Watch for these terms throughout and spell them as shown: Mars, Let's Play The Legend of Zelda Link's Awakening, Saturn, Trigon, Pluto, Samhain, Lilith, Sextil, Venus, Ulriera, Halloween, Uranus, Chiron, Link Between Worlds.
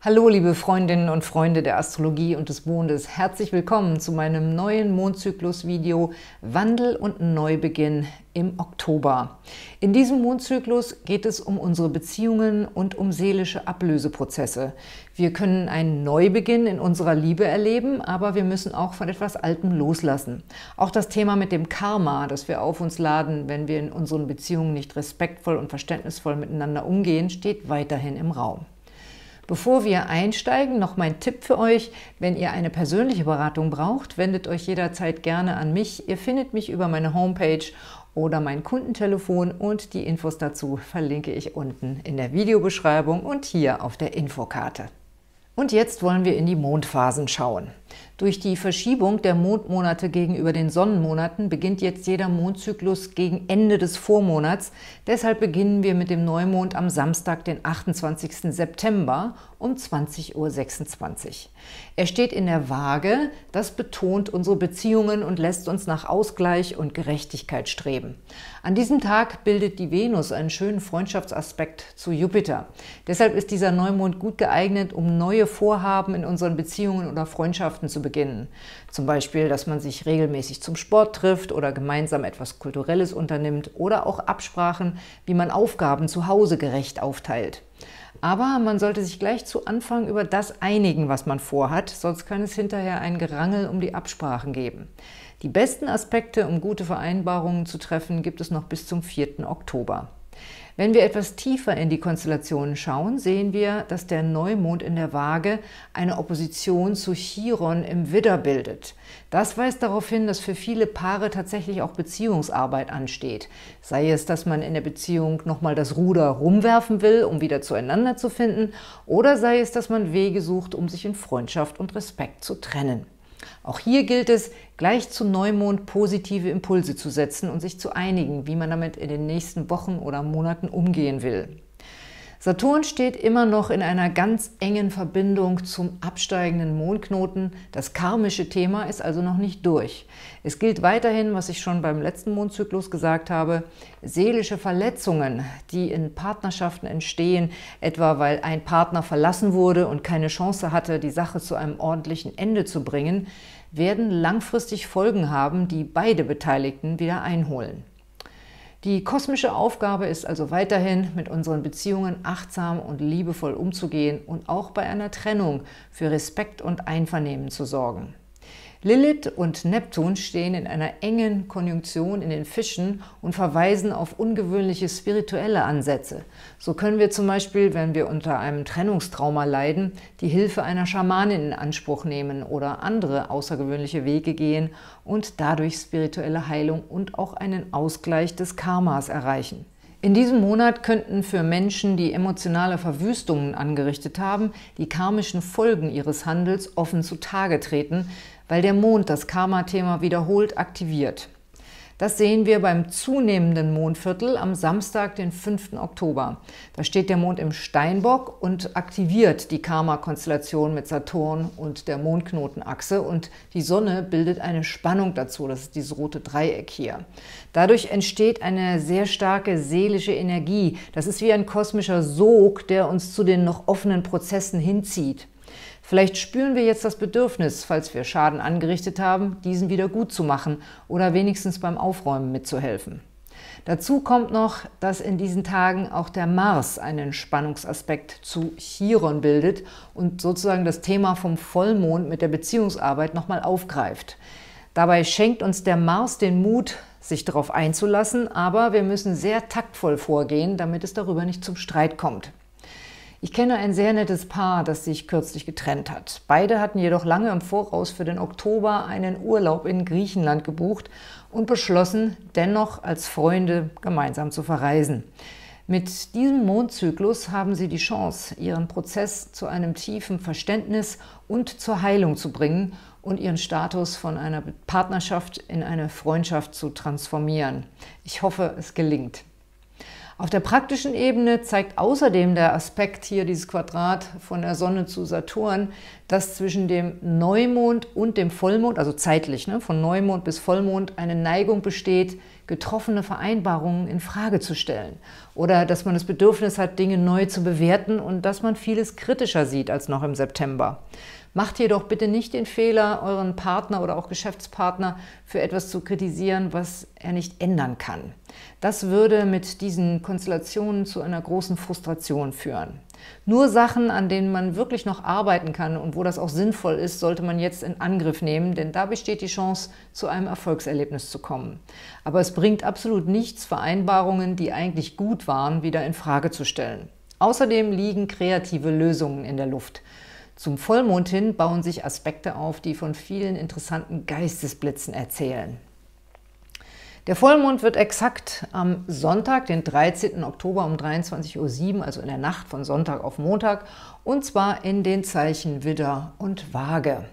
Hallo liebe Freundinnen und Freunde der Astrologie und des Mondes, herzlich willkommen zu meinem neuen Mondzyklus-Video Wandel und Neubeginn im Oktober. In diesem Mondzyklus geht es um unsere Beziehungen und um seelische Ablöseprozesse. Wir können einen Neubeginn in unserer Liebe erleben, aber wir müssen auch von etwas Altem loslassen. Auch das Thema mit dem Karma, das wir auf uns laden, wenn wir in unseren Beziehungen nicht respektvoll und verständnisvoll miteinander umgehen, steht weiterhin im Raum. Bevor wir einsteigen, noch mein Tipp für euch: Wenn ihr eine persönliche Beratung braucht, wendet euch jederzeit gerne an mich. Ihr findet mich über meine Homepage oder mein Kundentelefon und die Infos dazu verlinke ich unten in der Videobeschreibung und hier auf der Infokarte. Und jetzt wollen wir in die Mondphasen schauen. Durch die Verschiebung der Mondmonate gegenüber den Sonnenmonaten beginnt jetzt jeder Mondzyklus gegen Ende des Vormonats. Deshalb beginnen wir mit dem Neumond am Samstag, den 28. September um 20.26 Uhr. Er steht in der Waage, das betont unsere Beziehungen und lässt uns nach Ausgleich und Gerechtigkeit streben. An diesem Tag bildet die Venus einen schönen Freundschaftsaspekt zu Jupiter. Deshalb ist dieser Neumond gut geeignet, um neue Vorhaben in unseren Beziehungen oder Freundschaften zu beginnen. Zum Beispiel, dass man sich regelmäßig zum Sport trifft oder gemeinsam etwas Kulturelles unternimmt oder auch Absprachen, wie man Aufgaben zu Hause gerecht aufteilt. Aber man sollte sich gleich zu Anfang über das einigen, was man vorhat, sonst kann es hinterher ein Gerangel um die Absprachen geben. Die besten Aspekte, um gute Vereinbarungen zu treffen, gibt es noch bis zum 4. Oktober. Wenn wir etwas tiefer in die Konstellationen schauen, sehen wir, dass der Neumond in der Waage eine Opposition zu Chiron im Widder bildet. Das weist darauf hin, dass für viele Paare tatsächlich auch Beziehungsarbeit ansteht. Sei es, dass man in der Beziehung nochmal das Ruder rumwerfen will, um wieder zueinander zu finden, oder sei es, dass man Wege sucht, um sich in Freundschaft und Respekt zu trennen. Auch hier gilt es, gleich zu Neumond positive Impulse zu setzen und sich zu einigen, wie man damit in den nächsten Wochen oder Monaten umgehen will. Saturn steht immer noch in einer ganz engen Verbindung zum absteigenden Mondknoten. Das karmische Thema ist also noch nicht durch. Es gilt weiterhin, was ich schon beim letzten Mondzyklus gesagt habe, seelische Verletzungen, die in Partnerschaften entstehen, etwa weil ein Partner verlassen wurde und keine Chance hatte, die Sache zu einem ordentlichen Ende zu bringen, werden langfristig Folgen haben, die beide Beteiligten wieder einholen. Die kosmische Aufgabe ist also weiterhin, mit unseren Beziehungen achtsam und liebevoll umzugehen und auch bei einer Trennung für Respekt und Einvernehmen zu sorgen. Lilith und Neptun stehen in einer engen Konjunktion in den Fischen und verweisen auf ungewöhnliche spirituelle Ansätze. So können wir zum Beispiel, wenn wir unter einem Trennungstrauma leiden, die Hilfe einer Schamanin in Anspruch nehmen oder andere außergewöhnliche Wege gehen und dadurch spirituelle Heilung und auch einen Ausgleich des Karmas erreichen. In diesem Monat könnten für Menschen, die emotionale Verwüstungen angerichtet haben, die karmischen Folgen ihres Handels offen zutage treten, weil der Mond das Karma-Thema wiederholt aktiviert. Das sehen wir beim zunehmenden Mondviertel am Samstag, den 5. Oktober. Da steht der Mond im Steinbock und aktiviert die Karma-Konstellation mit Saturn und der Mondknotenachse. Und die Sonne bildet eine Spannung dazu, das ist dieses rote Dreieck hier. Dadurch entsteht eine sehr starke seelische Energie. Das ist wie ein kosmischer Sog, der uns zu den noch offenen Prozessen hinzieht. Vielleicht spüren wir jetzt das Bedürfnis, falls wir Schaden angerichtet haben, diesen wieder gut zu machen oder wenigstens beim Aufräumen mitzuhelfen. Dazu kommt noch, dass in diesen Tagen auch der Mars einen Spannungsaspekt zu Chiron bildet und sozusagen das Thema vom Vollmond mit der Beziehungsarbeit nochmal aufgreift. Dabei schenkt uns der Mars den Mut, sich darauf einzulassen, aber wir müssen sehr taktvoll vorgehen, damit es darüber nicht zum Streit kommt. Ich kenne ein sehr nettes Paar, das sich kürzlich getrennt hat. Beide hatten jedoch lange im Voraus für den Oktober einen Urlaub in Griechenland gebucht und beschlossen, dennoch als Freunde gemeinsam zu verreisen. Mit diesem Mondzyklus haben sie die Chance, ihren Prozess zu einem tiefen Verständnis und zur Heilung zu bringen und ihren Status von einer Partnerschaft in eine Freundschaft zu transformieren. Ich hoffe, es gelingt. Auf der praktischen Ebene zeigt außerdem der Aspekt hier, dieses Quadrat von der Sonne zu Saturn, dass zwischen dem Neumond und dem Vollmond, also zeitlich, ne, von Neumond bis Vollmond, eine Neigung besteht, getroffene Vereinbarungen in Frage zu stellen. Oder dass man das Bedürfnis hat, Dinge neu zu bewerten und dass man vieles kritischer sieht als noch im September. Macht jedoch bitte nicht den Fehler, euren Partner oder auch Geschäftspartner für etwas zu kritisieren, was er nicht ändern kann. Das würde mit diesen Konstellationen zu einer großen Frustration führen. Nur Sachen, an denen man wirklich noch arbeiten kann und wo das auch sinnvoll ist, sollte man jetzt in Angriff nehmen, denn da besteht die Chance, zu einem Erfolgserlebnis zu kommen. Aber es bringt absolut nichts, Vereinbarungen, die eigentlich gut waren, wieder in Frage zu stellen. Außerdem liegen kreative Lösungen in der Luft. Zum Vollmond hin bauen sich Aspekte auf, die von vielen interessanten Geistesblitzen erzählen. Der Vollmond wird exakt am Sonntag, den 13. Oktober um 23:07 Uhr, also in der Nacht von Sonntag auf Montag, und zwar in den Zeichen Widder und Waage.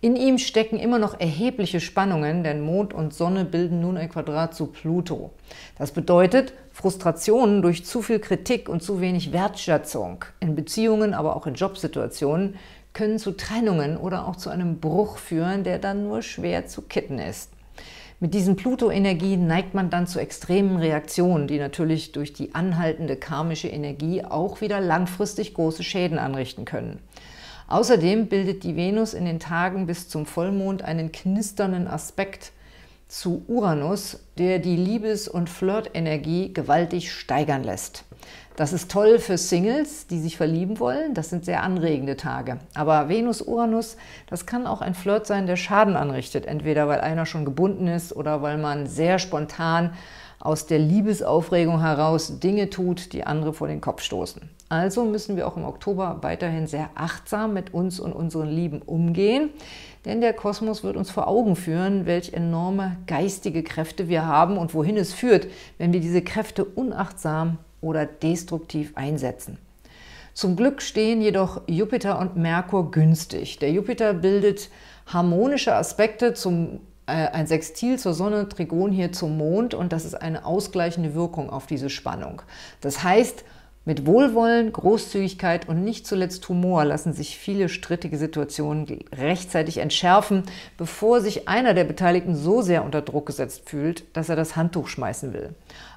In ihm stecken immer noch erhebliche Spannungen, denn Mond und Sonne bilden nun ein Quadrat zu Pluto. Das bedeutet Frustrationen durch zu viel Kritik und zu wenig Wertschätzung. In Beziehungen, aber auch in Jobsituationen können zu Trennungen oder auch zu einem Bruch führen, der dann nur schwer zu kitten ist. Mit diesen Pluto-Energien neigt man dann zu extremen Reaktionen, die natürlich durch die anhaltende karmische Energie auch wieder langfristig große Schäden anrichten können. Außerdem bildet die Venus in den Tagen bis zum Vollmond einen knisternden Aspekt zu Uranus, der die Liebes- und Flirtenergie gewaltig steigern lässt. Das ist toll für Singles, die sich verlieben wollen. Das sind sehr anregende Tage. Aber Venus-Uranus, das kann auch ein Flirt sein, der Schaden anrichtet. Entweder weil einer schon gebunden ist oder weil man sehr spontan aus der Liebesaufregung heraus Dinge tut, die andere vor den Kopf stoßen. Also müssen wir auch im Oktober weiterhin sehr achtsam mit uns und unseren Lieben umgehen, denn der Kosmos wird uns vor Augen führen, welch enorme geistige Kräfte wir haben und wohin es führt, wenn wir diese Kräfte unachtsam oder destruktiv einsetzen. Zum Glück stehen jedoch Jupiter und Merkur günstig. Der Jupiter bildet harmonische Aspekte zum ein Sextil zur Sonne, Trigon hier zum Mond, und das ist eine ausgleichende Wirkung auf diese Spannung. Das heißt, mit Wohlwollen, Großzügigkeit und nicht zuletzt Humor lassen sich viele strittige Situationen rechtzeitig entschärfen, bevor sich einer der Beteiligten so sehr unter Druck gesetzt fühlt, dass er das Handtuch schmeißen will.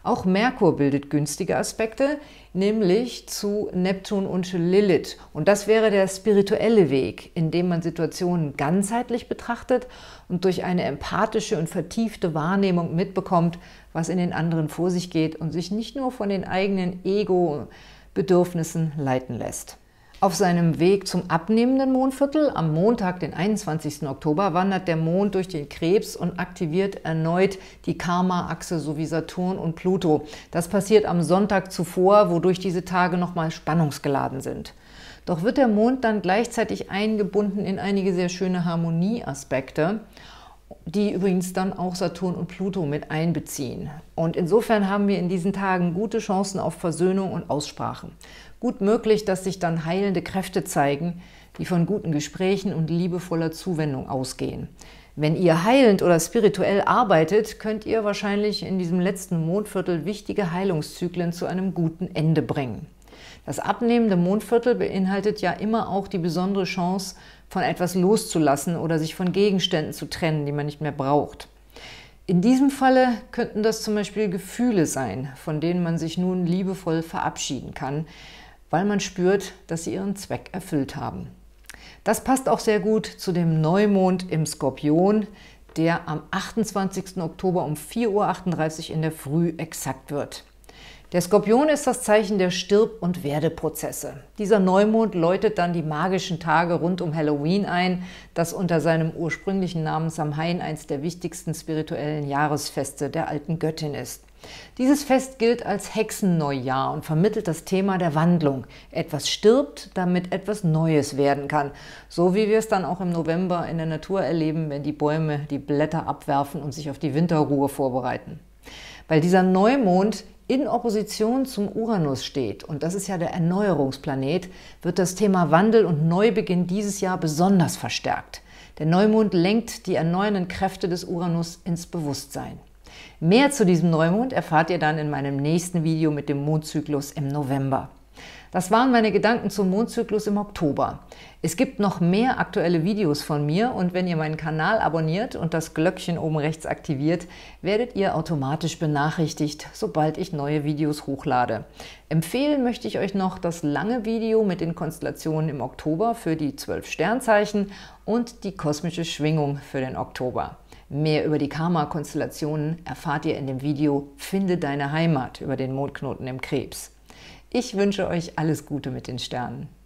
Auch Merkur bildet günstige Aspekte, nämlich zu Neptun und Lilith. Und das wäre der spirituelle Weg, in dem man Situationen ganzheitlich betrachtet und durch eine empathische und vertiefte Wahrnehmung mitbekommt, was in den anderen vor sich geht und sich nicht nur von den eigenen Ego-Bedürfnissen leiten lässt. Auf seinem Weg zum abnehmenden Mondviertel, am Montag, den 21. Oktober, wandert der Mond durch den Krebs und aktiviert erneut die Karma-Achse sowie Saturn und Pluto. Das passiert am Sonntag zuvor, wodurch diese Tage nochmal spannungsgeladen sind. Doch wird der Mond dann gleichzeitig eingebunden in einige sehr schöne Harmonieaspekte, die übrigens dann auch Saturn und Pluto mit einbeziehen. Und insofern haben wir in diesen Tagen gute Chancen auf Versöhnung und Aussprachen. Gut möglich, dass sich dann heilende Kräfte zeigen, die von guten Gesprächen und liebevoller Zuwendung ausgehen. Wenn ihr heilend oder spirituell arbeitet, könnt ihr wahrscheinlich in diesem letzten Mondviertel wichtige Heilungszyklen zu einem guten Ende bringen. Das abnehmende Mondviertel beinhaltet ja immer auch die besondere Chance, von etwas loszulassen oder sich von Gegenständen zu trennen, die man nicht mehr braucht. In diesem Falle könnten das zum Beispiel Gefühle sein, von denen man sich nun liebevoll verabschieden kann, weil man spürt, dass sie ihren Zweck erfüllt haben. Das passt auch sehr gut zu dem Neumond im Skorpion, der am 28. Oktober um 4:38 Uhr in der Früh exakt wird. Der Skorpion ist das Zeichen der Stirb- und Werdeprozesse. Dieser Neumond läutet dann die magischen Tage rund um Halloween ein, das unter seinem ursprünglichen Namen Samhain eines der wichtigsten spirituellen Jahresfeste der alten Göttin ist. Dieses Fest gilt als Hexenneujahr und vermittelt das Thema der Wandlung. Etwas stirbt, damit etwas Neues werden kann. So wie wir es dann auch im November in der Natur erleben, wenn die Bäume die Blätter abwerfen und sich auf die Winterruhe vorbereiten. Weil dieser Neumond in Opposition zum Uranus steht, und das ist ja der Erneuerungsplanet, wird das Thema Wandel und Neubeginn dieses Jahr besonders verstärkt. Der Neumond lenkt die erneuernden Kräfte des Uranus ins Bewusstsein. Mehr zu diesem Neumond erfahrt ihr dann in meinem nächsten Video mit dem Mondzyklus im November. Das waren meine Gedanken zum Mondzyklus im Oktober. Es gibt noch mehr aktuelle Videos von mir und wenn ihr meinen Kanal abonniert und das Glöckchen oben rechts aktiviert, werdet ihr automatisch benachrichtigt, sobald ich neue Videos hochlade. Empfehlen möchte ich euch noch das lange Video mit den Konstellationen im Oktober für die 12 Sternzeichen und die kosmische Schwingung für den Oktober. Mehr über die Karma-Konstellationen erfahrt ihr in dem Video »Finde deine Heimat« über den Mondknoten im Krebs. Ich wünsche euch alles Gute mit den Sternen.